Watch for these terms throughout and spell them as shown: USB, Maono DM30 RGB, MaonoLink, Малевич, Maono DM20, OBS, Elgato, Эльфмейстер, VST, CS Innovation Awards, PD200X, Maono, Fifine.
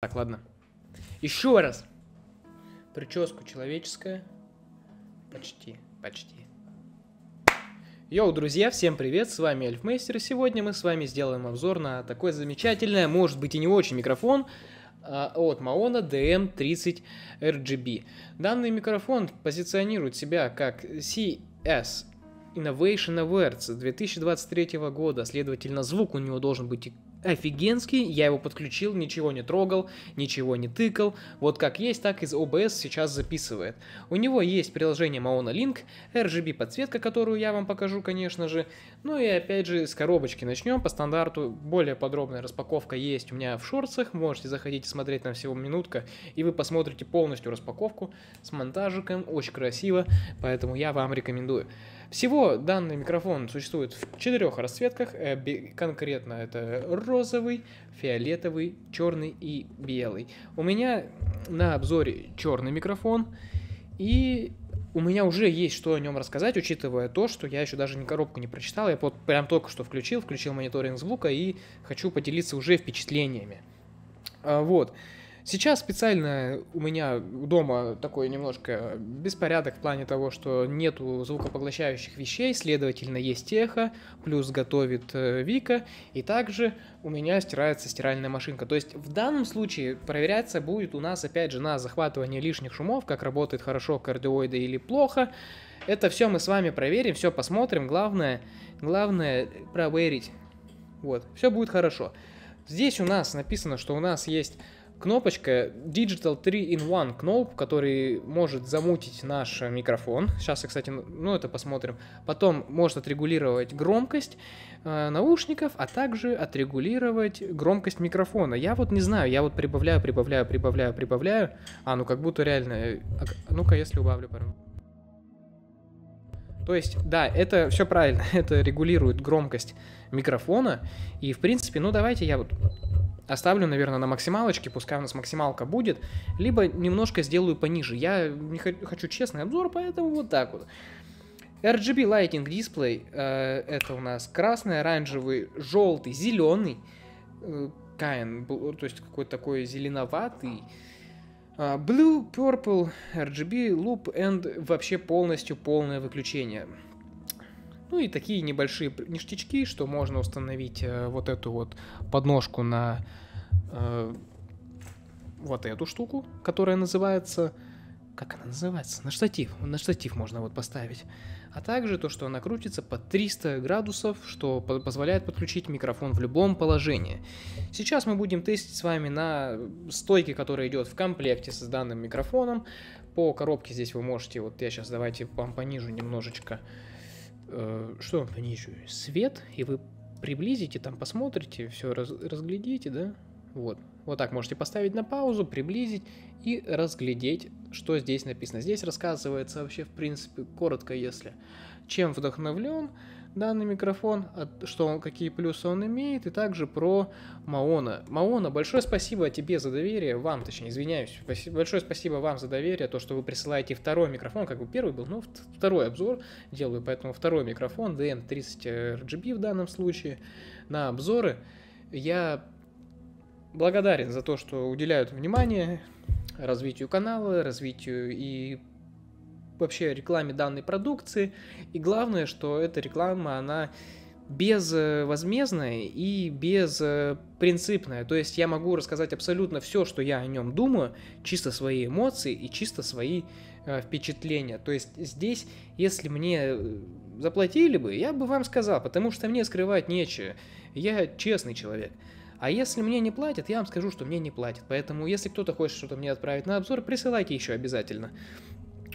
Так, ладно. Еще раз. Прическа человеческая. Почти. Йоу, друзья, всем привет, с вами Эльфмейстер, и сегодня мы с вами сделаем обзор на такой замечательный, может быть и не очень, микрофон от Maono DM30 RGB. Данный микрофон позиционирует себя как CS Innovation Awards 2023 года, следовательно, звук у него должен быть офигенский, я его подключил, ничего не трогал, ничего не тыкал, вот как есть, так из OBS сейчас записывает. У него есть приложение MaonoLink, RGB подсветка, которую я вам покажу, конечно же, ну и опять же с коробочки начнем, по стандарту более подробная распаковка есть у меня в шортсах, можете заходить и смотреть, там всего минутка, и вы посмотрите полностью распаковку с монтажиком, очень красиво, поэтому я вам рекомендую. Всего данный микрофон существует в 4 расцветках, конкретно это розовый, фиолетовый, черный и белый. У меня на обзоре черный микрофон, и у меня уже есть что о нем рассказать, учитывая то, что я еще даже ни коробку не прочитал, я вот прям только что включил мониторинг звука и хочу поделиться уже впечатлениями. Вот. Сейчас специально у меня дома такой немножко беспорядок в плане того, что нету звукопоглощающих вещей, следовательно, есть эхо, плюс готовит Вика, и также у меня стирается стиральная машинка. То есть в данном случае проверяться будет у нас опять же на захватывание лишних шумов, как работает хорошо кардиоиды или плохо. Это все мы с вами проверим, все посмотрим, главное проверить. Вот, все будет хорошо. Здесь у нас написано, что у нас есть кнопочка Digital 3-in-1 Knob, который может замутить наш микрофон. Сейчас я, кстати, это посмотрим. Потом может отрегулировать громкость наушников, а также отрегулировать громкость микрофона. Я вот не знаю, я вот прибавляю. А, ну как будто реально... Ну-ка, если убавлю, прям. То есть, да, это все правильно. Это регулирует громкость микрофона. И, в принципе, ну давайте я вот... Оставлю, наверное, на максималочке, пускай у нас максималка будет, либо немножко сделаю пониже. Я не хочу честный обзор, поэтому вот так вот. RGB Lighting Display, это у нас красный, оранжевый, желтый, зеленый, то есть какой-то такой зеленоватый, Blue, Purple, RGB, Loop and вообще полное выключение. Ну и такие небольшие ништячки, что можно установить вот эту вот подножку на вот эту штуку, которая называется... Как она называется? На штатив. На штатив можно вот поставить. А также то, что она крутится под 300 градусов, что позволяет подключить микрофон в любом положении. Сейчас мы будем тестить с вами на стойке, которая идет в комплекте с данным микрофоном. По коробке здесь вы можете... Вот я сейчас давайте вам понижу немножечко... Что понижу? Свет, и вы приблизите, там посмотрите, все разглядите, да? Вот. Вот так можете поставить на паузу, приблизить и разглядеть, что здесь написано. Здесь рассказывается вообще, в принципе, коротко, если чем вдохновлен данный микрофон, какие плюсы он имеет, и также про Maono. Maono, большое спасибо тебе за доверие, вам, точнее, извиняюсь, большое спасибо вам за доверие, то, что вы присылаете второй микрофон, как бы первый был, но второй обзор делаю, поэтому второй микрофон, DM30 RGB в данном случае, на обзоры. Я благодарен за то, что уделяют внимание развитию канала, развитию и вообще рекламе данной продукции, и главное, что эта реклама, она безвозмездная и безпринципная, то есть я могу рассказать абсолютно все, что я о нем думаю, чисто свои эмоции и чисто свои впечатления, то есть здесь, если мне заплатили бы, я бы вам сказал, потому что мне скрывать нечего, я честный человек. А если мне не платят, я вам скажу, что мне не платят. Поэтому, если кто-то хочет что-то мне отправить на обзор, присылайте еще обязательно.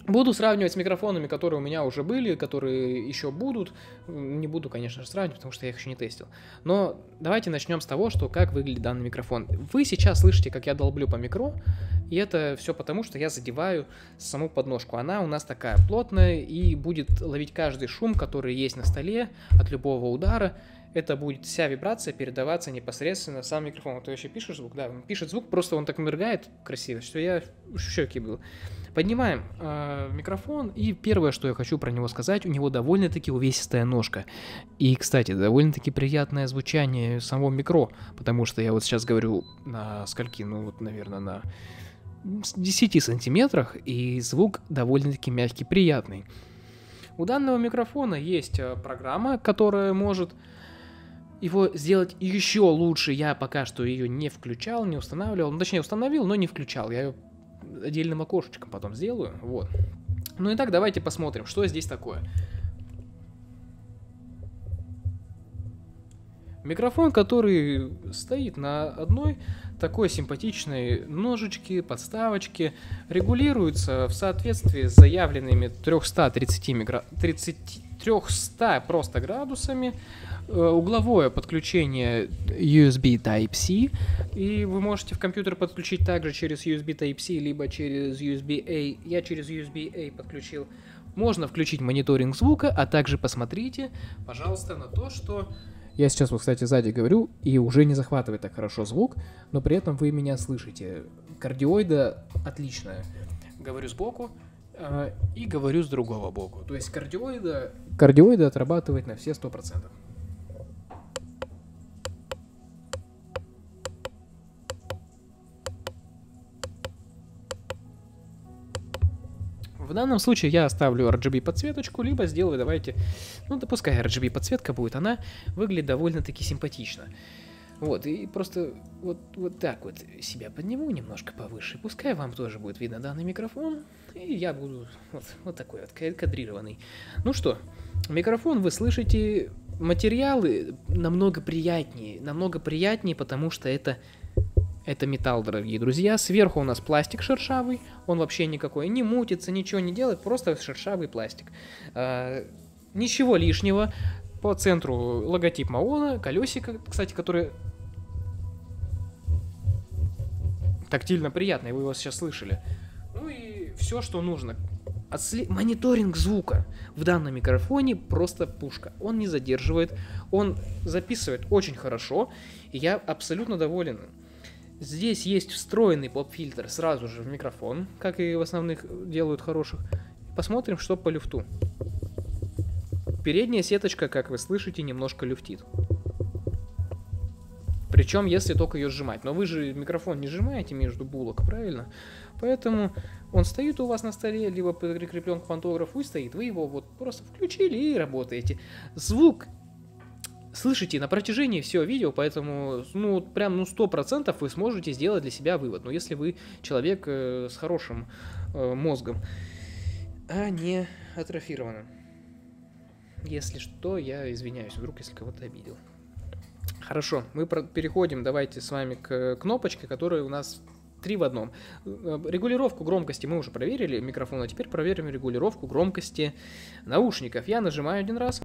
Буду сравнивать с микрофонами, которые у меня уже были, которые еще будут. Не буду, конечно же, сравнивать, потому что я их еще не тестил. Но давайте начнем с того, что как выглядит данный микрофон. Вы сейчас слышите, как я долблю по микро, и это все потому, что я задеваю саму подножку. Она у нас такая плотная и будет ловить каждый шум, который есть на столе от любого удара. это будет вся вибрация передаваться непосредственно в сам микрофон. Вот я еще пишу звук, да, он пишет звук, просто он так моргает красиво, что я в шоке был. Поднимаем микрофон, и первое, что я хочу про него сказать, у него довольно-таки увесистая ножка. И, кстати, довольно-таки приятное звучание самого микро, потому что я вот сейчас говорю на скольки, ну вот, наверное, на 10 сантиметрах, и звук довольно-таки мягкий, приятный. У данного микрофона есть программа, которая может его сделать еще лучше. Я пока что ее не включал, не устанавливал. Ну, точнее, установил, но не включал. Я ее отдельным окошечком потом сделаю. Вот. Ну и так, давайте посмотрим, что здесь такое. Микрофон, который стоит на одной такой симпатичной ножичке, подставочке, регулируется в соответствии с заявленными 300 просто градусами, угловое подключение USB Type-C, и вы можете в компьютер подключить также через USB Type-C, либо через USB-A. Я через USB-A подключил. Можно включить мониторинг звука, а также посмотрите, пожалуйста, на то, что... Я сейчас вот, кстати, сзади говорю, и уже не захватывает так хорошо звук, но при этом вы меня слышите. Кардиоида отличная. Говорю сбоку и говорю с другого боку. То есть кардиоида отрабатывает на все 100%. В данном случае я оставлю RGB подсветочку, либо сделаю, давайте, ну, допускай RGB подсветка будет, она выглядит довольно-таки симпатично. Вот, и просто вот так вот себя подниму немножко повыше, пускай вам тоже будет видно данный микрофон, и я буду вот такой вот кадрированный. Ну что, микрофон, вы слышите, материалы намного приятнее, потому что это металл, дорогие друзья. Сверху у нас пластик шершавый, он вообще никакой не мутится, ничего не делает, просто шершавый пластик. Ничего лишнего. По центру логотип Maono, колесико, кстати, которые тактильно приятные, вы его сейчас слышали. Ну и все, что нужно. Мониторинг звука в данном микрофоне просто пушка. Он не задерживает, он записывает очень хорошо, и я абсолютно доволен. Здесь есть встроенный поп-фильтр сразу же в микрофон, как и в основных делают хороших. Посмотрим, что по люфту. Передняя сеточка, как вы слышите, немножко люфтит. Причем, если только ее сжимать. Но вы же микрофон не сжимаете между булок, правильно? Поэтому он стоит у вас на столе, либо прикреплен к пантографу и стоит. Вы его вот просто включили и работаете. Звук слышите на протяжении всего видео, поэтому, ну, прям, ну, 100% вы сможете сделать для себя вывод. Но если вы человек с хорошим мозгом, а не атрофированным. Если что, я извиняюсь, вдруг, если кого-то обидел. Хорошо, мы переходим, давайте с вами к кнопочке, которая у нас 3 в 1. Регулировку громкости мы уже проверили микрофона, а теперь проверим регулировку громкости наушников. Я нажимаю один раз.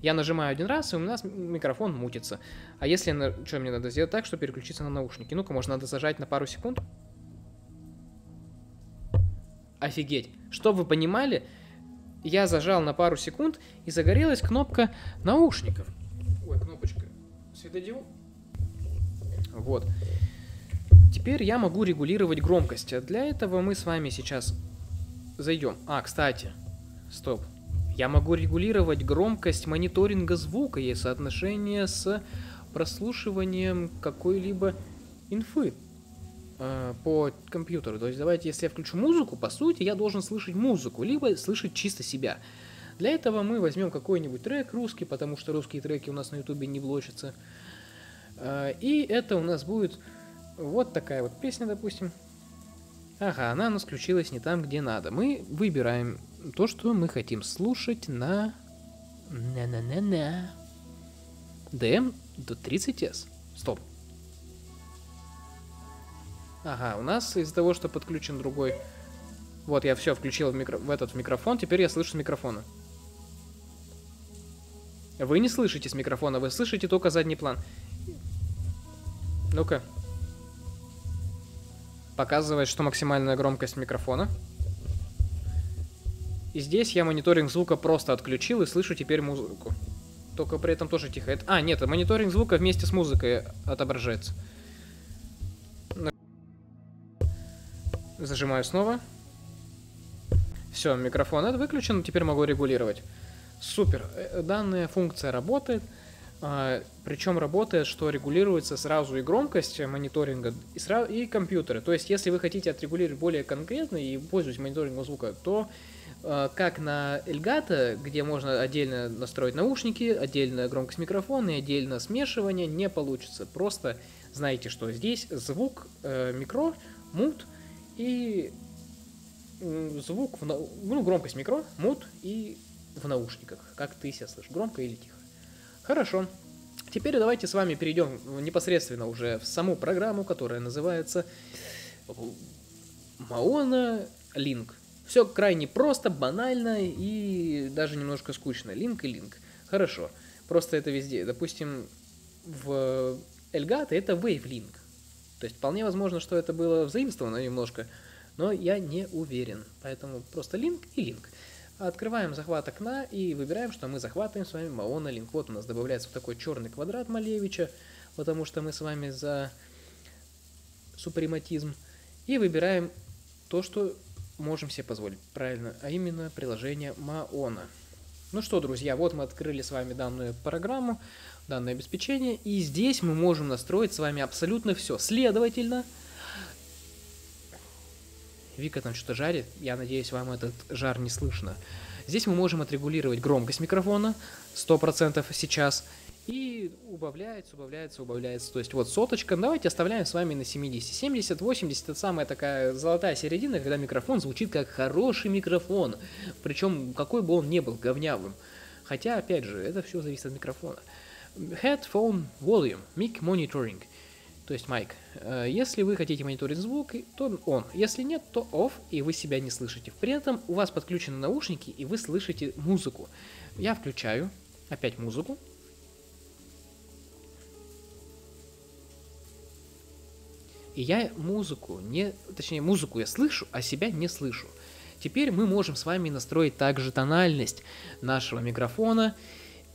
Я нажимаю один раз, и у нас микрофон мутится. А если... Что мне надо сделать так, чтобы переключиться на наушники? Ну-ка, может, надо зажать на пару секунд? Офигеть! Чтобы вы понимали, я зажал на пару секунд, и загорелась кнопка наушников. Ой, кнопочка. Светодиод. Вот. Теперь я могу регулировать громкость. Для этого мы с вами сейчас зайдем. А, кстати. Стоп. Я могу регулировать громкость мониторинга звука и соотношение с прослушиванием какой-либо инфы по компьютеру. То есть давайте, если я включу музыку, по сути, я должен слышать музыку, либо слышать чисто себя. Для этого мы возьмем какой-нибудь трек русский, потому что русские треки у нас на YouTube не блочатся. И это у нас будет вот такая вот песня, допустим. Ага, она у нас включилась не там, где надо. Мы выбираем то, что мы хотим слушать на DM30S. Стоп. Ага, у нас из-за того, что подключен другой... Вот, я все включил в этот микрофон, теперь я слышу с микрофона. Вы не слышите с микрофона, вы слышите только задний план. Ну-ка. Показывает, что максимальная громкость микрофона. И здесь я мониторинг звука просто отключил и слышу теперь музыку. Только при этом тоже тихо. А, нет, мониторинг звука вместе с музыкой отображается. Зажимаю снова. Все, микрофон выключен, теперь могу регулировать. Супер, данная функция работает. Причем работает, что регулируется сразу и громкость мониторинга, и компьютеры. То есть, если вы хотите отрегулировать более конкретно и пользуетесь мониторингом звука, то как на Elgato, где можно отдельно настроить наушники, отдельно громкость микрофона и отдельно смешивание, не получится. Просто знайте, что здесь звук, микро, мут и звук, ну, громкость микро, мут и в наушниках. Как ты себя слышишь, громко или тихо. Хорошо. Теперь давайте с вами перейдем непосредственно уже в саму программу, которая называется MaonoLink. Все крайне просто, банально и даже немножко скучно. Линк и линк. Хорошо. Просто это везде. Допустим, в Elgato это WaveLink. То есть вполне возможно, что это было заимствовано немножко, но я не уверен. Поэтому просто линк и линк. Открываем захват окна и выбираем, что мы захватываем с вами MaonoLink. Вот у нас добавляется вот такой черный квадрат Малевича, потому что мы с вами за супрематизм. И выбираем то, что можем себе позволить. Правильно, а именно приложение Maono. Ну что, друзья, вот мы открыли с вами данную программу, данное обеспечение. И здесь мы можем настроить с вами абсолютно все. Следовательно... Вика там что-то жарит, я надеюсь, вам этот жар не слышно. Здесь мы можем отрегулировать громкость микрофона 100% сейчас. И убавляется, убавляется, убавляется. То есть вот соточка, давайте оставляем с вами на 70. 70, 80 это самая такая золотая середина, когда микрофон звучит как хороший микрофон. Причем какой бы он ни был, говнявым. Хотя, опять же, это все зависит от микрофона. Headphone Volume, Mic Monitoring. То есть майк. Если вы хотите мониторить звук, то он. Если нет, то off, и вы себя не слышите. При этом у вас подключены наушники, и вы слышите музыку. Я включаю опять музыку. И я музыку не... Точнее, музыку я слышу, а себя не слышу. Теперь мы можем с вами настроить также тональность нашего микрофона.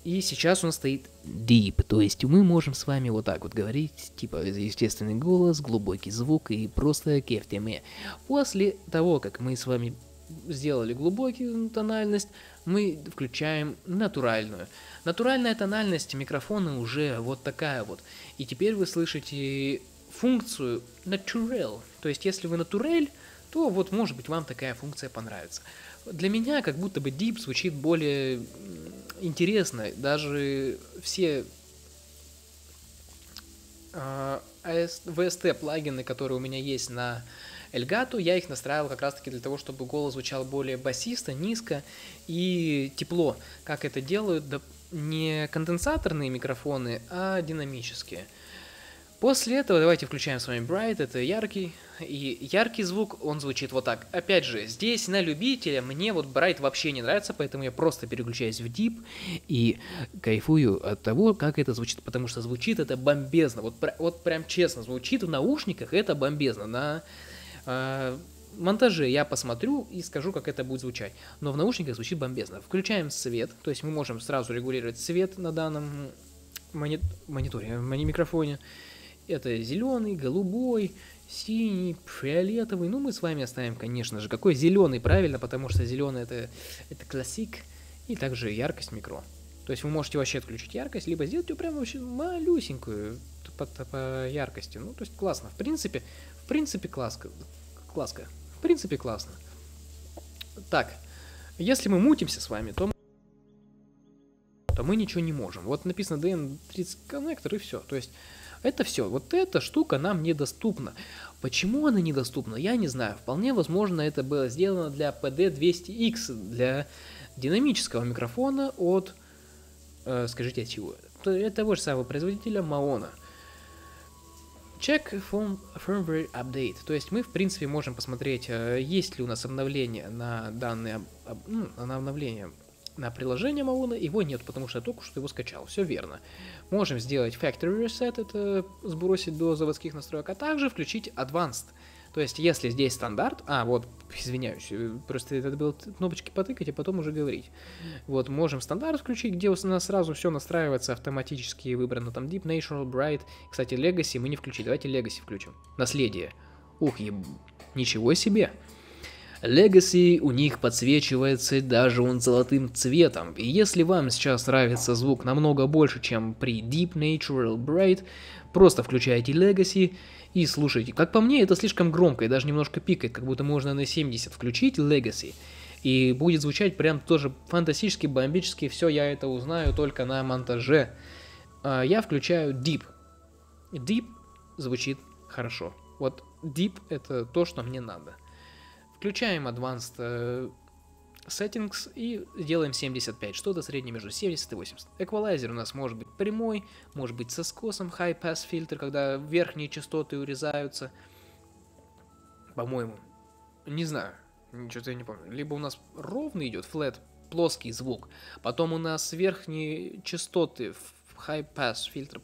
И сейчас он стоит deep, то есть мы можем с вами вот так вот говорить, типа естественный голос, глубокий звук и просто кефтями. После того, как мы с вами сделали глубокую тональность, мы включаем натуральную. Натуральная тональность микрофона уже вот такая вот. И теперь вы слышите функцию natural, то есть если вы натурель, то вот может быть вам такая функция понравится. Для меня как будто бы deep звучит более... интересно, даже все VST плагины, которые у меня есть на Elgato, я их настраивал как раз таки для того, чтобы голос звучал более басисто, низко и тепло. Как это делают? Да не конденсаторные микрофоны, а динамические. После этого давайте включаем с вами Bright, это яркий. И яркий звук, он звучит вот так. Опять же, здесь на любителя, мне вот Bright вообще не нравится, поэтому я просто переключаюсь в Deep и кайфую от того, как это звучит, потому что звучит это бомбезно. Вот прям честно, звучит в наушниках, это бомбезно. На монтаже я посмотрю и скажу, как это будет звучать. Но в наушниках звучит бомбезно. Включаем свет, то есть мы можем сразу регулировать свет на данном микрофоне. Это зеленый, голубой, синий, фиолетовый. Ну, мы с вами оставим, конечно же, какой зеленый, правильно, потому что зеленый это классик. И также яркость микро. То есть вы можете вообще отключить яркость, либо сделать ее прям вообще малюсенькую по яркости. Ну, то есть классно. В принципе, класска. В принципе, классно. Так, если мы мутимся с вами, то мы ничего не можем. Вот написано DM30 коннектор и все. То есть... Это все. Вот эта штука нам недоступна. Почему она недоступна, я не знаю. Вполне возможно, это было сделано для PD200X, для динамического микрофона от... скажите, от чего? От того же самого производителя Maono. Check firmware update. То есть мы, в принципе, можем посмотреть, есть ли у нас обновление на данные... на обновление... на приложение Maono, его нет, потому что я только что его скачал, все верно. Можем сделать Factory Reset, это сбросить до заводских настроек, а также включить Advanced, То есть, если здесь стандарт, вот, извиняюсь, просто надо было кнопочки потыкать, а потом уже говорить. Вот, можем стандарт включить, где у нас сразу все настраивается автоматически, выбрано там Deep, Natural, Bright. Кстати, Legacy мы не включили, давайте Legacy включим. Наследие. Ух, ничего себе. Legacy у них подсвечивается даже он золотым цветом. И если вам сейчас нравится звук намного больше, чем при Deep, Natural, Bright, просто включаете Legacy и слушайте. Как по мне, это слишком громко и даже немножко пикает, как будто можно на 70 включить Legacy. И будет звучать прям тоже фантастически, бомбически. Все, я это узнаю только на монтаже. Я включаю Deep. Deep звучит хорошо. Вот Deep это то, что мне надо. Включаем Advanced Settings и делаем 75, что-то среднее между 70 и 80. Эквалайзер у нас может быть прямой, может быть со скосом, High Pass фильтр, когда верхние частоты урезаются. По-моему, не знаю, что-то я не помню. Либо у нас ровный идет, flat, плоский звук, потом у нас верхние частоты, High Pass фильтр.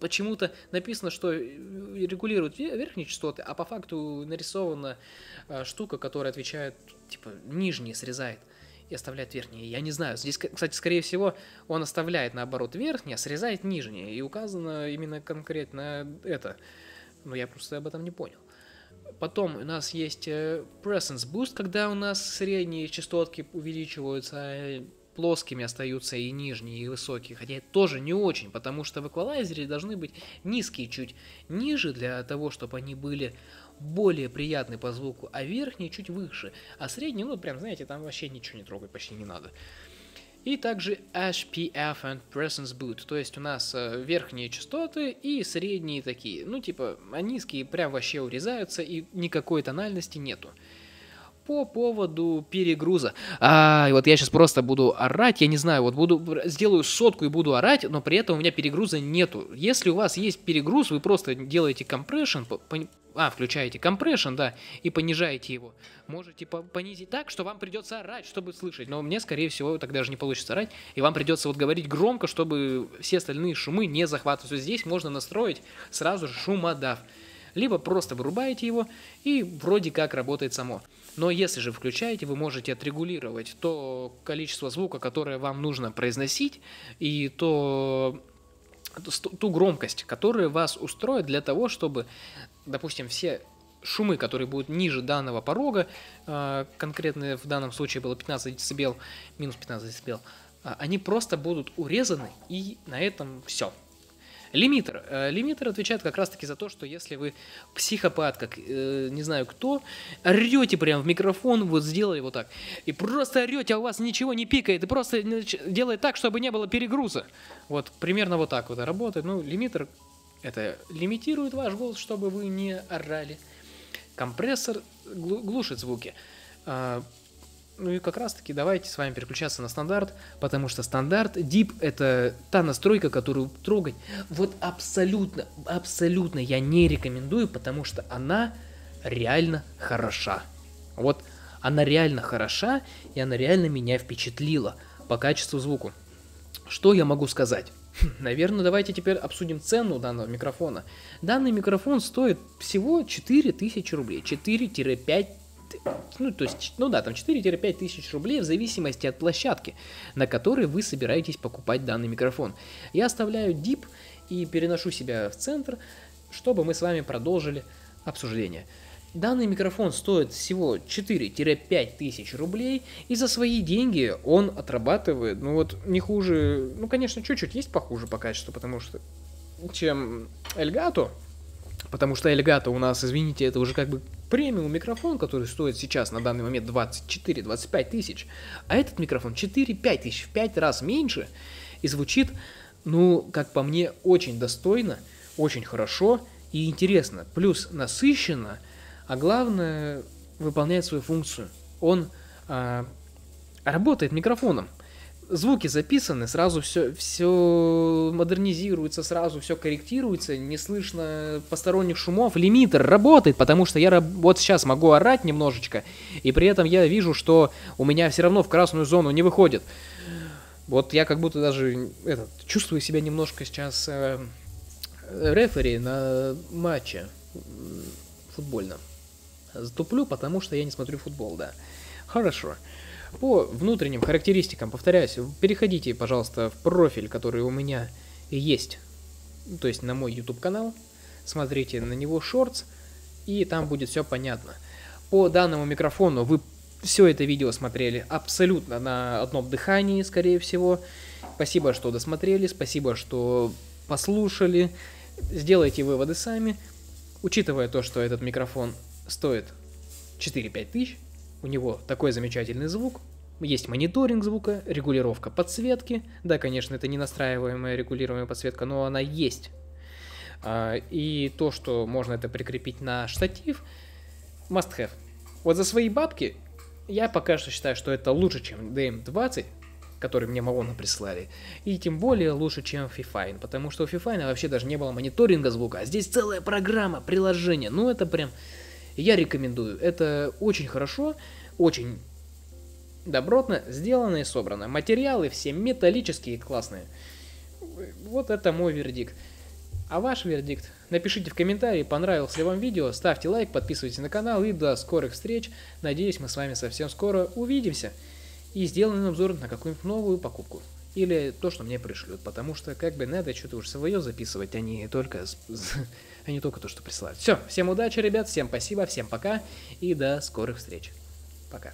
Почему-то написано, что регулируют верхние частоты, а по факту нарисована штука, которая отвечает, типа, нижние срезает и оставляет верхние. Я не знаю. Здесь, кстати, скорее всего, он оставляет, наоборот, верхние, а срезает нижние. И указано именно конкретно это. Но я просто об этом не понял. Потом у нас есть Presence Boost, когда у нас средние частотки увеличиваются, плоскими остаются и нижние, и высокие. Хотя это тоже не очень, потому что в эквалайзере должны быть низкие чуть ниже, для того, чтобы они были более приятны по звуку, а верхние чуть выше. А средние, ну прям, знаете, там вообще ничего не трогать, почти не надо. И также HPF and Presence Boost. То есть у нас верхние частоты и средние такие. Ну типа, а низкие прям вообще урезаются и никакой тональности нету. По поводу перегруза. И вот я сейчас просто буду орать, я не знаю, вот сделаю сотку и буду орать, но при этом у меня перегруза нету. Если у вас есть перегруз, вы просто делаете компрессион, включаете компрессион, да, и понижаете его. Можете понизить так, что вам придется орать, чтобы слышать, но мне, скорее всего, тогда же не получится орать, и вам придется вот говорить громко, чтобы все остальные шумы не захватывались. Здесь можно настроить сразу же шумодав. Либо просто вырубаете его, и вроде как работает само. Но если же включаете, вы можете отрегулировать то количество звука, которое вам нужно произносить, и ту громкость, которая вас устроит для того, чтобы, допустим, все шумы, которые будут ниже данного порога, конкретно в данном случае было 15 дБ, минус 15 дБ, они просто будут урезаны, и на этом все. Лимитер. Лимитер отвечает как раз-таки за то, что если вы психопат, как не знаю кто, орете прям в микрофон, вот сделали вот так, и просто орете, а у вас ничего не пикает, и просто делает так, чтобы не было перегруза. Вот примерно вот так вот работает. Ну, лимитер это лимитирует ваш голос, чтобы вы не орали. Компрессор глушит звуки. Ну и как раз таки давайте с вами переключаться на стандарт, потому что стандарт Deep это та настройка, которую трогать вот абсолютно я не рекомендую, потому что она реально хороша. Вот она реально хороша, и она реально меня впечатлила по качеству звука. Что я могу сказать? Наверное, давайте теперь обсудим цену данного микрофона. Данный микрофон стоит всего 4000 рублей, 4-5. Ну, то есть, ну да, там 4-5 тысяч рублей в зависимости от площадки, на которой вы собираетесь покупать данный микрофон. Я оставляю Deep и переношу себя в центр, чтобы мы с вами продолжили обсуждение. Данный микрофон стоит всего 4-5 тысяч рублей, и за свои деньги он отрабатывает, ну вот, не хуже, ну, конечно, чуть-чуть есть похуже по качеству, потому что, чем Elgato, потому что Elgato у нас, извините, это уже как бы премиум микрофон, который стоит сейчас на данный момент 24-25 тысяч, а этот микрофон 4-5 тысяч, в 5 раз меньше, и звучит, ну, как по мне, очень достойно, очень хорошо и интересно, плюс насыщенно, а главное, выполняет свою функцию. Он работает микрофоном. Звуки записаны, сразу все модернизируется, сразу все корректируется, не слышно посторонних шумов. Лимитер работает, потому что я вот сейчас могу орать немножечко, и при этом я вижу, что у меня все равно в красную зону не выходит. Вот я как будто даже чувствую себя немножко сейчас рефери на матче футбольном. Туплю, потому что я не смотрю футбол, да. Хорошо. По внутренним характеристикам, повторяюсь, переходите, пожалуйста, в профиль, который у меня есть, то есть на мой YouTube-канал, смотрите на него шортс, и там будет все понятно. По данному микрофону вы все это видео смотрели абсолютно на одном дыхании, скорее всего. Спасибо, что досмотрели, спасибо, что послушали. Сделайте выводы сами. Учитывая то, что этот микрофон стоит 4-5 тысяч, у него такой замечательный звук, есть мониторинг звука, регулировка подсветки. Да, конечно, это не настраиваемая регулируемая подсветка, но она есть. И то, что можно это прикрепить на штатив, must have. Вот за свои бабки я пока что считаю, что это лучше, чем DM20, который мне Maono прислали, и тем более лучше, чем Fifine, потому что у Fifine вообще даже не было мониторинга звука, а здесь целая программа, приложение, ну это прям... Я рекомендую, это очень хорошо, очень добротно сделано и собрано. Материалы все металлические, классные. Вот это мой вердикт. А ваш вердикт? Напишите в комментарии, понравилось ли вам видео, ставьте лайк, подписывайтесь на канал и до скорых встреч. Надеюсь, мы с вами совсем скоро увидимся и сделаем обзор на какую-нибудь новую покупку. Или то, что мне пришлют, потому что как бы надо что-то уже свое записывать, а не только то, что присылают. Все, всем удачи, ребят, всем спасибо, всем пока и до скорых встреч. Пока.